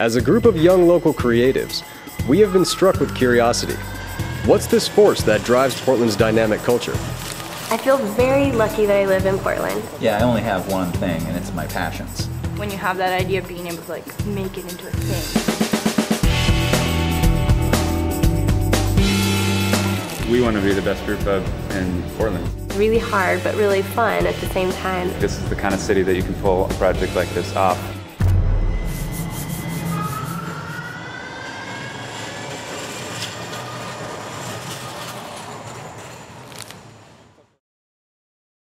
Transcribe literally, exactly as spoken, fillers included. As a group of young local creatives, we have been struck with curiosity. What's this force that drives Portland's dynamic culture? I feel very lucky that I live in Portland. Yeah, I only have one thing, and it's my passions. When you have that idea of being able to, like, make it into a thing. We want to be the best brew pub in Portland. Really hard, but really fun at the same time. This is the kind of city that you can pull a project like this off.